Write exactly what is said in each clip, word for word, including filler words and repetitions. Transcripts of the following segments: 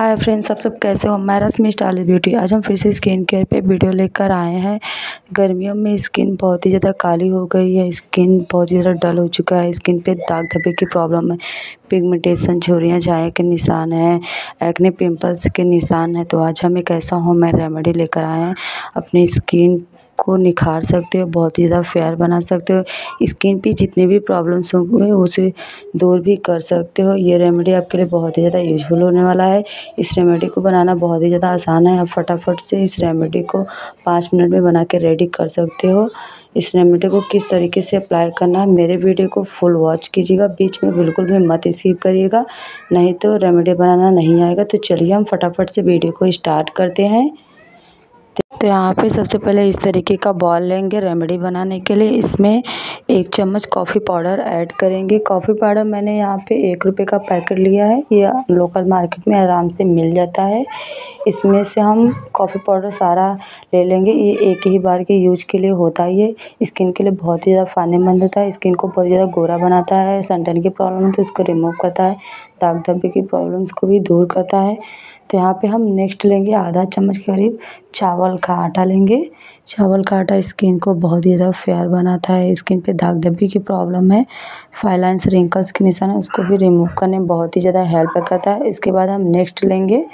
Hi friends, आप सब कैसे हो। मैं रश्मि स्टाइल्स ब्यूटी। आज हम फिर से स्किन केयर पे वीडियो लेकर आए हैं। गर्मियों में स्किन बहुत ही ज़्यादा काली हो गई है, स्किन बहुत ही ज़्यादा डल हो चुका है, स्किन पे दाग धब्बे की प्रॉब्लम है, पिगमेंटेशन, झुर्रियाँ, जाए के निशान हैं, एक्ने, पिंपल्स के निशान हैं। तो आज हम एक ऐसा होम मेड रेमेडी लेकर आए हैं। अपनी स्किन को निखार सकते हो, बहुत ही ज़्यादा फेयर बना सकते हो, स्किन पे जितने भी प्रॉब्लम्स होंगे उसे दूर भी कर सकते हो। ये रेमेडी आपके लिए बहुत ही ज़्यादा यूजफुल होने वाला है। इस रेमेडी को बनाना बहुत ही ज़्यादा आसान है। आप फटाफट से इस रेमेडी को पाँच मिनट में बना के रेडी कर सकते हो। इस रेमेडी को किस तरीके से अप्लाई करना है, मेरे वीडियो को फुल वॉच कीजिएगा, बीच में बिल्कुल भी मत स्किप करिएगा, नहीं तो रेमेडी बनाना नहीं आएगा। तो चलिए हम फटाफट से वीडियो को स्टार्ट करते हैं। तो यहाँ पे सबसे पहले इस तरीके का बॉल लेंगे रेमेडी बनाने के लिए। इसमें एक चम्मच कॉफ़ी पाउडर ऐड करेंगे। कॉफ़ी पाउडर मैंने यहाँ पे एक रुपये का पैकेट लिया है, ये लोकल मार्केट में आराम से मिल जाता है। इसमें से हम कॉफ़ी पाउडर सारा ले लेंगे। ये एक ही बार के यूज के लिए होता है, ये स्किन के लिए बहुत ही ज़्यादा फायदेमंद होता है। स्किन को बहुत ज़्यादा गोरा बनाता है, सनटैन की प्रॉब्लम है तो इसको रिमूव करता है, दाग धब्बे की प्रॉब्लम्स को भी दूर करता है। तो यहाँ पे हम नेक्स्ट लेंगे आधा चम्मच के करीब चावल का आटा लेंगे। चावल का आटा स्किन को बहुत ही ज़्यादा फेयर बनाता है, स्किन पे दाग धब्बे की प्रॉब्लम है, फाइलाइंस, रिंकल्स के निशान है, उसको भी रिमूव करने में बहुत ही ज़्यादा हेल्प करता है। इसके बाद हम नेक्स्ट लेंगे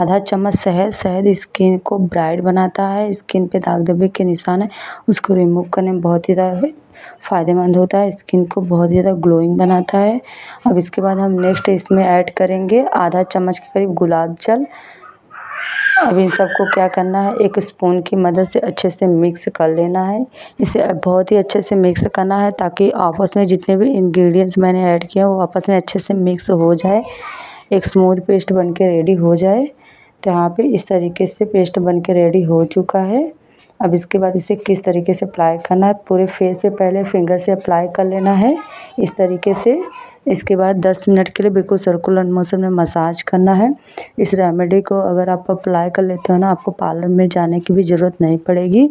आधा चम्मच शहद। शहद स्किन को ब्राइट बनाता है, स्किन पे दाग धब्बे के निशान है उसको रिमूव करने में बहुत ही ज़्यादा फ़ायदेमंद होता है, स्किन को बहुत ज़्यादा ग्लोइंग बनाता है। अब इसके बाद हम नेक्स्ट इसमें ऐड करेंगे आधा चम्मच के करीब गुलाब जल। अब इन सबको क्या करना है, एक स्पून की मदद से अच्छे से मिक्स कर लेना है। इसे बहुत ही अच्छे से मिक्स करना है ताकि आपस में जितने भी इंग्रेडिएंट्स मैंने ऐड किए वो आपस में अच्छे से मिक्स हो जाए, एक स्मूथ पेस्ट बन के रेडी हो जाए। तो यहाँ पे इस तरीके से पेस्ट बन के रेडी हो चुका है। अब इसके बाद इसे किस तरीके से अप्लाई करना है, पूरे फेस पे पहले फिंगर से अप्लाई कर लेना है इस तरीके से। इसके बाद दस मिनट के लिए बिल्कुल सर्कुलर मोशन में मसाज करना है। इस रेमेडी को अगर आप अप्लाई कर लेते हो ना, आपको पार्लर में जाने की भी ज़रूरत नहीं पड़ेगी।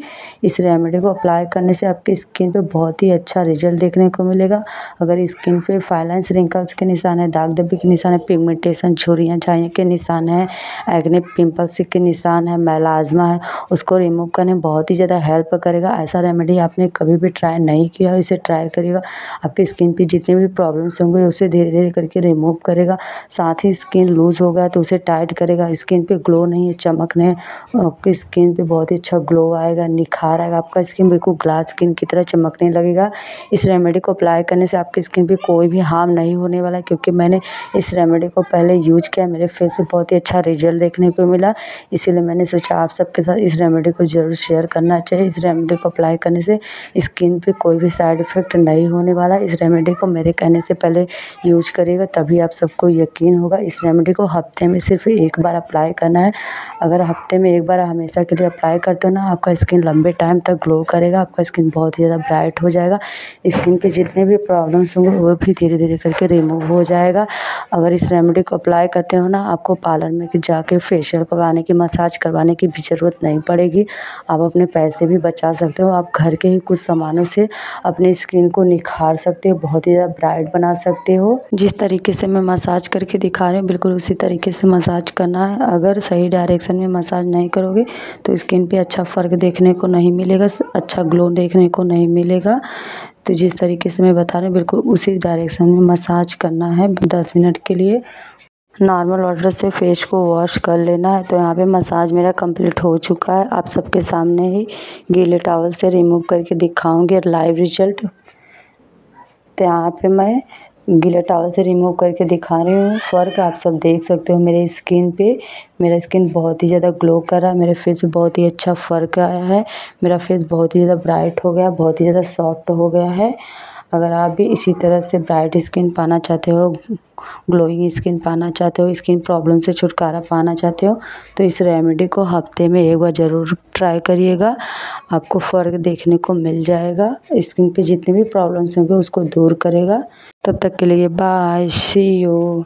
इस रेमेडी को अप्लाई करने से आपकी स्किन पे बहुत ही अच्छा रिजल्ट देखने को मिलेगा। अगर स्किन पे फाइलाइंस, रिंकल्स के निशान है, दाग धब्बे के निशान है, पिगमेंटेशन, झुर्रियाँ, झाइयाँ के निशान है, एक्ने, पिंपल्स के निशान है, मेलास्मा है, उसको रिमूव करने में बहुत ही ज़्यादा हेल्प करेगा। ऐसा रेमेडी आपने कभी भी ट्राई नहीं किया, इसे ट्राई करिएगा। आपकी स्किन पर जितने भी प्रॉब्लम्स होंगे उसे धीरे धीरे करके रिमूव करेगा। साथ ही स्किन लूज होगा तो उसे टाइट करेगा। स्किन पे ग्लो नहीं है, चमक नहीं है, आपकी स्किन पे बहुत ही अच्छा ग्लो आएगा, निखार आएगा, आपका स्किन बिल्कुल ग्लास स्किन की तरह चमकने लगेगा। इस रेमेडी को अप्लाई करने से आपकी स्किन पे कोई भी हार्म नहीं होने वाला, क्योंकि मैंने इस रेमेडी को पहले यूज किया, मेरे फेस पर बहुत ही अच्छा रिजल्ट देखने को मिला। इसीलिए मैंने सोचा आप सबके साथ इस रेमेडी को जरूर शेयर करना चाहिए। इस रेमेडी को अप्लाई करने से स्किन पर कोई भी साइड इफेक्ट नहीं होने वाला। इस रेमेडी को मेरे कहने से पहले यूज करेगा तभी आप सबको यकीन होगा। इस रेमेडी को हफ्ते में सिर्फ एक बार अप्लाई करना है। अगर हफ्ते में एक बार हमेशा के लिए अप्लाई करते हो ना, आपका स्किन लंबे टाइम तक ग्लो करेगा, आपका स्किन बहुत ही ज़्यादा ब्राइट हो जाएगा, स्किन पे जितने भी प्रॉब्लम्स होंगे वो भी धीरे धीरे करके रिमूव हो जाएगा। अगर इस रेमेडी को अप्लाई करते हो ना, आपको पार्लर में जाके फेशियल करवाने की, मसाज करवाने की भी ज़रूरत नहीं पड़ेगी। आप अपने पैसे भी बचा सकते हो। आप घर के ही कुछ सामानों से अपनी स्किन को निखार सकते हो, बहुत ही ज़्यादा ब्राइट बना सकते हो। जिस तरीके से मैं मसाज करके दिखा रही हूँ, बिल्कुल उसी तरीके से मसाज करना है। अगर सही डायरेक्शन में मसाज नहीं करोगे तो स्किन पे अच्छा फ़र्क देखने को नहीं मिलेगा, अच्छा ग्लो देखने को नहीं मिलेगा। तो जिस तरीके से मैं बता रही हूँ बिल्कुल उसी डायरेक्शन में मसाज करना है। दस मिनट के लिए नॉर्मल वाटर से फेस को वॉश कर लेना है। तो यहाँ पे मसाज मेरा कंप्लीट हो चुका है। आप सबके सामने ही गीले टॉवल से रिमूव करके दिखाऊँगी लाइव रिजल्ट। तो यहाँ पर मैं गीले टॉवल से रिमूव करके दिखा रही हूँ, फ़र्क आप सब देख सकते हो मेरे स्किन पे। मेरा स्किन बहुत ही ज़्यादा ग्लो कर रहा है, मेरे फेस पे बहुत ही अच्छा फ़र्क आया है, मेरा फेस बहुत ही ज़्यादा ब्राइट हो गया, बहुत ही ज़्यादा सॉफ्ट हो गया है। अगर आप भी इसी तरह से ब्राइट स्किन पाना चाहते हो, ग्लोइंग स्किन पाना चाहते हो, स्किन प्रॉब्लम से छुटकारा पाना चाहते हो, तो इस रेमेडी को हफ्ते में एक बार ज़रूर ट्राई करिएगा। आपको फ़र्क देखने को मिल जाएगा, स्किन पे जितने भी प्रॉब्लम्स होंगे उसको दूर करेगा। तब तक के लिए बाय, सी यू।